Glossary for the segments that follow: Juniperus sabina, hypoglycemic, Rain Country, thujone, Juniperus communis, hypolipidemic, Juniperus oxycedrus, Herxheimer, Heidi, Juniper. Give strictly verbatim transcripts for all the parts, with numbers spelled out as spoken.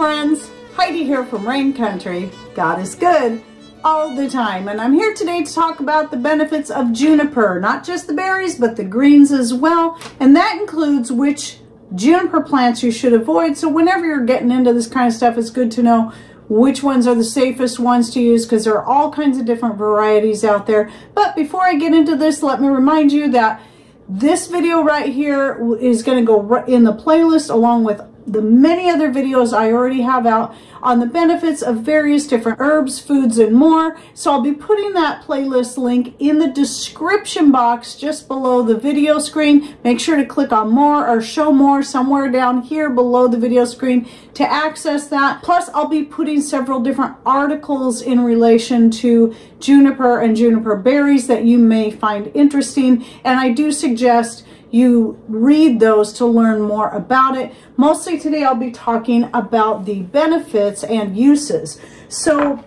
friends, Heidi here from Rain Country. God is good all the time, and I'm here today to talk about the benefits of juniper, not just the berries but the greens as well, and that includes which juniper plants you should avoid. So whenever you're getting into this kind of stuff, it's good to know which ones are the safest ones to use, because there are all kinds of different varieties out there. But before I get into this, let me remind you that this video right here is going to go in the playlist along with the many other videos I already have out on the benefits of various different herbs, foods, and more. So I'll be putting that playlist link in the description box just below the video screen. Make sure to click on more or show more somewhere down here below the video screen to access that. Plus, I'll be putting several different articles in relation to juniper and juniper berries that you may find interesting, and I do suggest you read those to learn more about it. Mostly today I'll be talking about the benefits and uses. So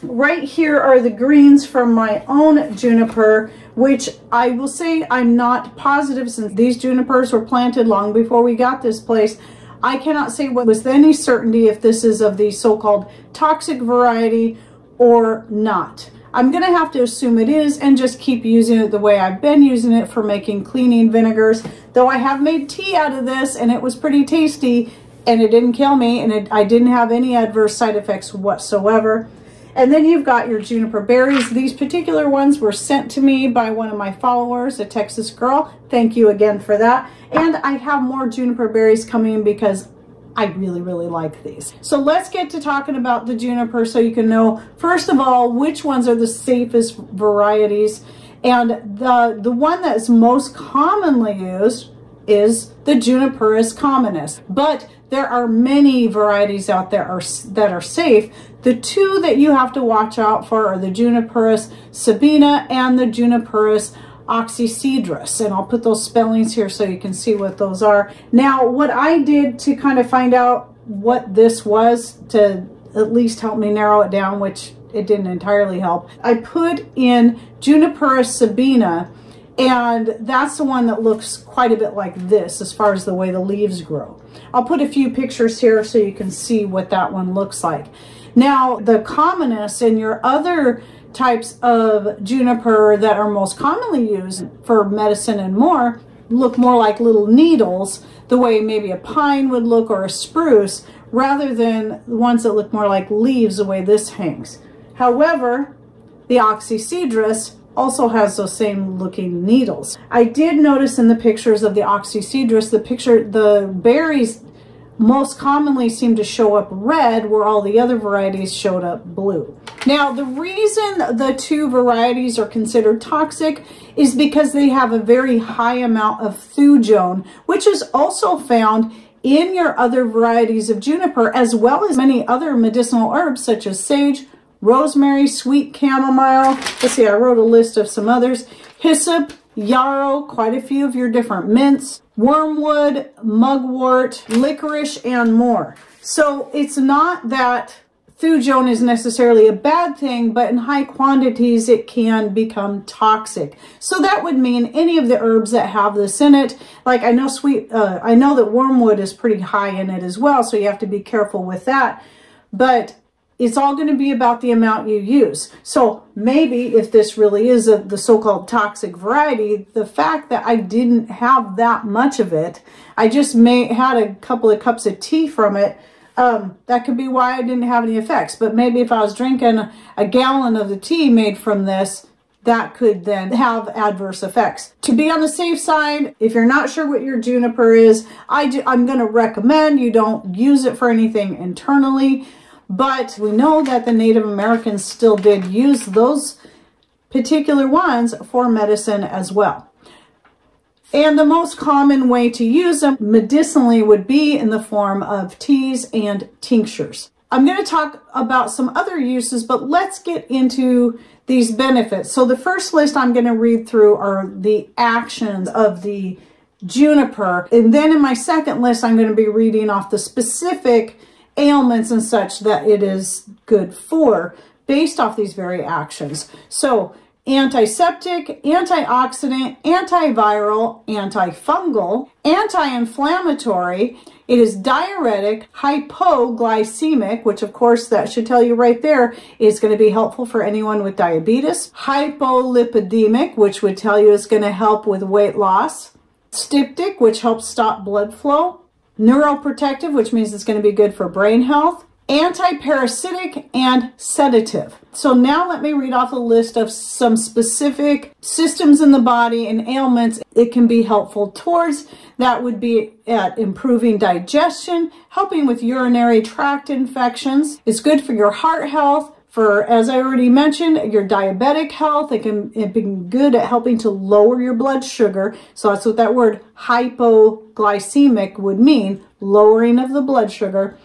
right here are the greens from my own juniper, which I will say I'm not positive, since these junipers were planted long before we got this place. I cannot say with any certainty if this is of the so-called toxic variety or not. I'm going to have to assume it is and just keep using it the way I've been using it for making cleaning vinegars, though I have made tea out of this and it was pretty tasty and it didn't kill me, and it, I didn't have any adverse side effects whatsoever. And then you've got your juniper berries. These particular ones were sent to me by one of my followers, a Texas girl. Thank you again for that. And I have more juniper berries coming because I really, really like these. So let's get to talking about the juniper so you can know, first of all, which ones are the safest varieties. And the, the one that's most commonly used is the Juniperus communis. But there are many varieties out there are, that are safe. The two that you have to watch out for are the Juniperus sabina and the Juniperus oxycedrus, and I'll put those spellings here so you can see what those are. Now, what I did to kind of find out what this was, to at least help me narrow it down, which it didn't entirely help, I put in Juniperus sabina, and that's the one that looks quite a bit like this as far as the way the leaves grow. I'll put a few pictures here so you can see what that one looks like. Now, the communis and your other types of juniper that are most commonly used for medicine and more look more like little needles, the way maybe a pine would look or a spruce, rather than the ones that look more like leaves the way this hangs. However, the oxycedrus also has those same looking needles. I did notice in the pictures of the oxycedrus, the picture, the berries most commonly seem to show up red, where all the other varieties showed up blue. Now, the reason the two varieties are considered toxic is because they have a very high amount of thujone, which is also found in your other varieties of juniper, as well as many other medicinal herbs such as sage, rosemary, sweet chamomile. Let's see, I wrote a list of some others. Hyssop, yarrow, quite a few of your different mints, wormwood, mugwort, licorice, and more. So it's not that thujone is necessarily a bad thing, but in high quantities it can become toxic. So that would mean any of the herbs that have this in it, like I know sweet, uh, I know that wormwood is pretty high in it as well, so you have to be careful with that. But it's all going to be about the amount you use. So maybe if this really is a, the so-called toxic variety, the fact that I didn't have that much of it, I just may had a couple of cups of tea from it, um, that could be why I didn't have any effects. But maybe if I was drinking a gallon of the tea made from this, that could then have adverse effects. To be on the safe side, if you're not sure what your juniper is, I do, I'm going to recommend you don't use it for anything internally. But we know that the Native Americans still did use those particular ones for medicine as well. And the most common way to use them medicinally would be in the form of teas and tinctures. I'm going to talk about some other uses, but let's get into these benefits. So the first list I'm going to read through are the actions of the juniper. And then in my second list, I'm going to be reading off the specific ailments and such that it is good for based off these very actions. So antiseptic, antioxidant, antiviral, antifungal, anti-inflammatory. It is diuretic, hypoglycemic, which of course that should tell you right there is going to be helpful for anyone with diabetes. Hypolipidemic, which would tell you is going to help with weight loss. Styptic, which helps stop blood flow. Neuroprotective, which means it's going to be good for brain health. Antiparasitic and sedative. So now let me read off a list of some specific systems in the body and ailments it can be helpful towards. That would be at improving digestion, helping with urinary tract infections. It's good for your heart health, for, as I already mentioned, your diabetic health. It can it be good at helping to lower your blood sugar. So that's what that word hypoglycemic would mean, lowering of the blood sugar.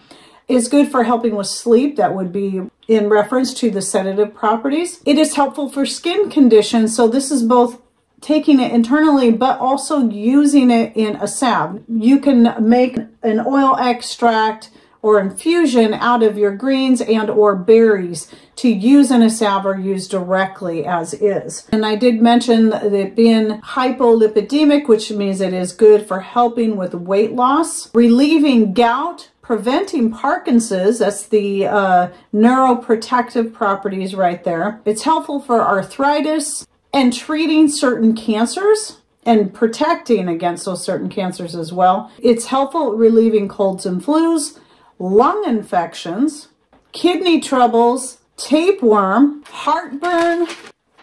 It's good for helping with sleep. That would be in reference to the sedative properties. It is helpful for skin conditions. So this is both taking it internally, but also using it in a salve. You can make an oil extract or infusion out of your greens and or berries to use in a salve or use directly as is. And I did mention that being hypolipidemic, which means it is good for helping with weight loss, relieving gout, preventing Parkinson's, that's the uh, neuroprotective properties right there. It's helpful for arthritis and treating certain cancers and protecting against those certain cancers as well. It's helpful relieving colds and flus, lung infections, kidney troubles, tapeworm, heartburn,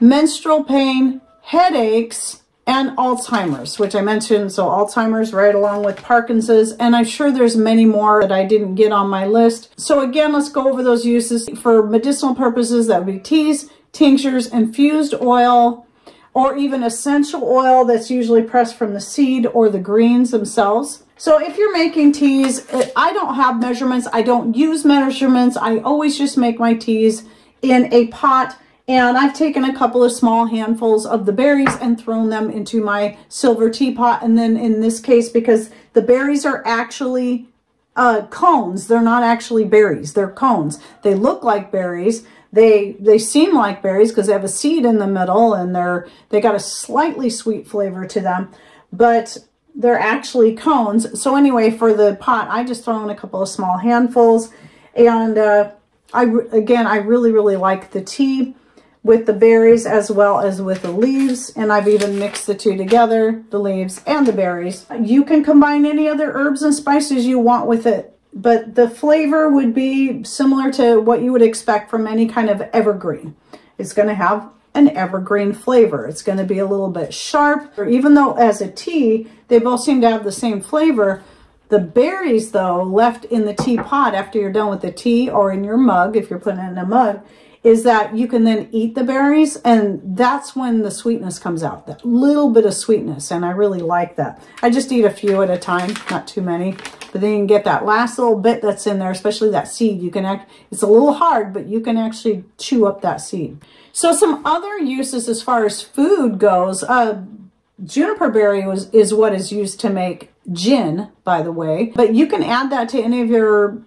menstrual pain, headaches, and Alzheimer's, which I mentioned. So Alzheimer's right along with Parkinson's, and I'm sure there's many more that I didn't get on my list. So again, let's go over those uses. For medicinal purposes, that would be teas, tinctures, infused oil, or even essential oil that's usually pressed from the seed or the greens themselves. So if you're making teas, I don't have measurements. I don't use measurements. I always just make my teas in a pot. And I've taken a couple of small handfuls of the berries and thrown them into my silver teapot. And then in this case, because the berries are actually uh, cones, they're not actually berries, they're cones. They look like berries. They, they seem like berries because they have a seed in the middle and they're, they got a slightly sweet flavor to them, but they're actually cones. So anyway, for the pot, I just throw in a couple of small handfuls. And uh, I, again, I really, really like the tea with the berries as well as with the leaves. And I've even mixed the two together, the leaves and the berries. You can combine any other herbs and spices you want with it, but the flavor would be similar to what you would expect from any kind of evergreen. It's gonna have an evergreen flavor. It's gonna be a little bit sharp, or even though as a tea, they both seem to have the same flavor. The berries though, left in the teapot after you're done with the tea or in your mug, if you're putting it in a mug, is that you can then eat the berries, and that's when the sweetness comes out, that little bit of sweetness, and I really like that. I just eat a few at a time, not too many, but then you can get that last little bit that's in there, especially that seed. You can act, it's a little hard, but you can actually chew up that seed. So some other uses as far as food goes, uh, juniper berry was, is what is used to make gin, by the way, but you can add that to any of your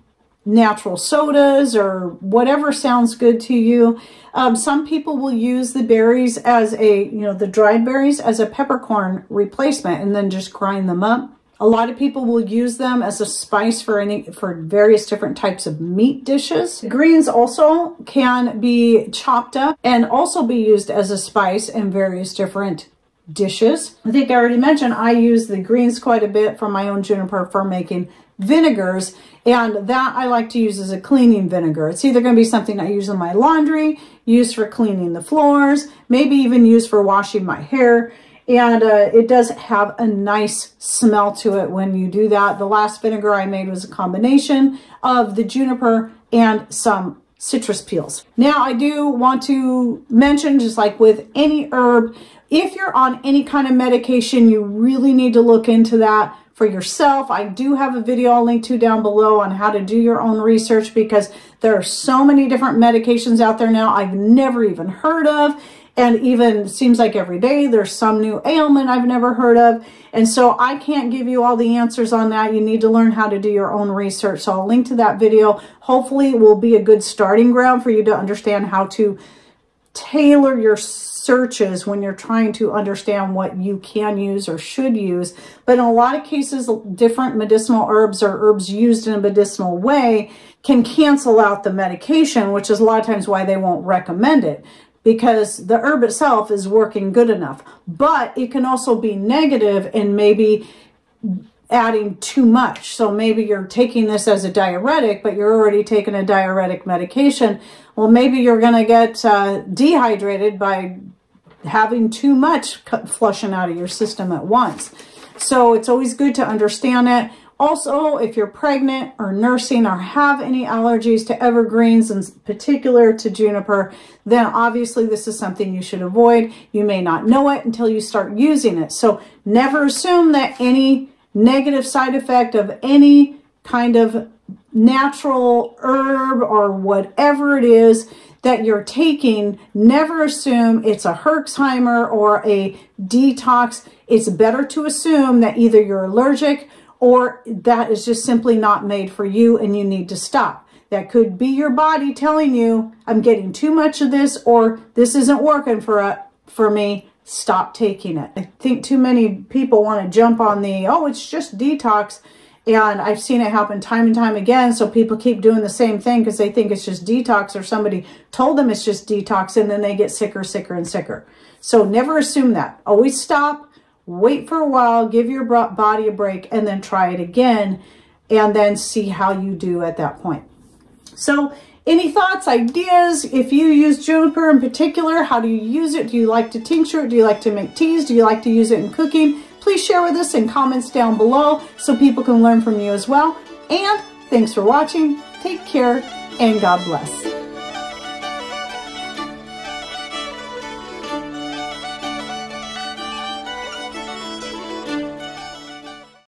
natural sodas or whatever sounds good to you. Um, some people will use the berries as a, you know, the dried berries as a peppercorn replacement and then just grind them up. A lot of people will use them as a spice for any, for various different types of meat dishes. Greens also can be chopped up and also be used as a spice in various different dishes. I think I already mentioned I use the greens quite a bit from my own juniper for making vinegars, and that I like to use as a cleaning vinegar. It's either going to be something I use in my laundry, used for cleaning the floors, maybe even used for washing my hair, and uh, it does have a nice smell to it when you do that. The last vinegar I made was a combination of the juniper and some citrus peels. Now I do want to mention, just like with any herb, if you're on any kind of medication, you really need to look into that for yourself. I do have a video I'll link to down below on how to do your own research, because there are so many different medications out there now I've never even heard of. And even seems like every day there's some new ailment I've never heard of. And so I can't give you all the answers on that. You need to learn how to do your own research. So I'll link to that video. Hopefully it will be a good starting ground for you to understand how to tailor your searches when you're trying to understand what you can use or should use. But in a lot of cases, different medicinal herbs or herbs used in a medicinal way can cancel out the medication, which is a lot of times why they won't recommend it, because the herb itself is working good enough. But it can also be negative and maybe adding too much. So maybe you're taking this as a diuretic, but you're already taking a diuretic medication. Well, maybe you're going to get uh, dehydrated by having too much flushing out of your system at once. So it's always good to understand it. Also, if you're pregnant or nursing or have any allergies to evergreens, in particular to juniper, then obviously this is something you should avoid. You may not know it until you start using it. So never assume that any negative side effect of any kind of natural herb or whatever it is that you're taking, never assume it's a Herxheimer or a detox. It's better to assume that either you're allergic or that is just simply not made for you and you need to stop. That could be your body telling you, I'm getting too much of this, or this isn't working for, uh, for me. Stop taking it. I think too many people want to jump on the, oh, it's just detox. And I've seen it happen time and time again. So people keep doing the same thing because they think it's just detox, or somebody told them it's just detox, and then they get sicker, sicker, and sicker. So never assume that. Always stop, wait for a while, give your body a break, and then try it again, and then see how you do at that point. So any thoughts, ideas? If you use juniper in particular, how do you use it? Do you like to tincture it? Do you like to make teas? Do you like to use it in cooking? Please share with us in comments down below so people can learn from you as well. And thanks for watching. Take care and God bless.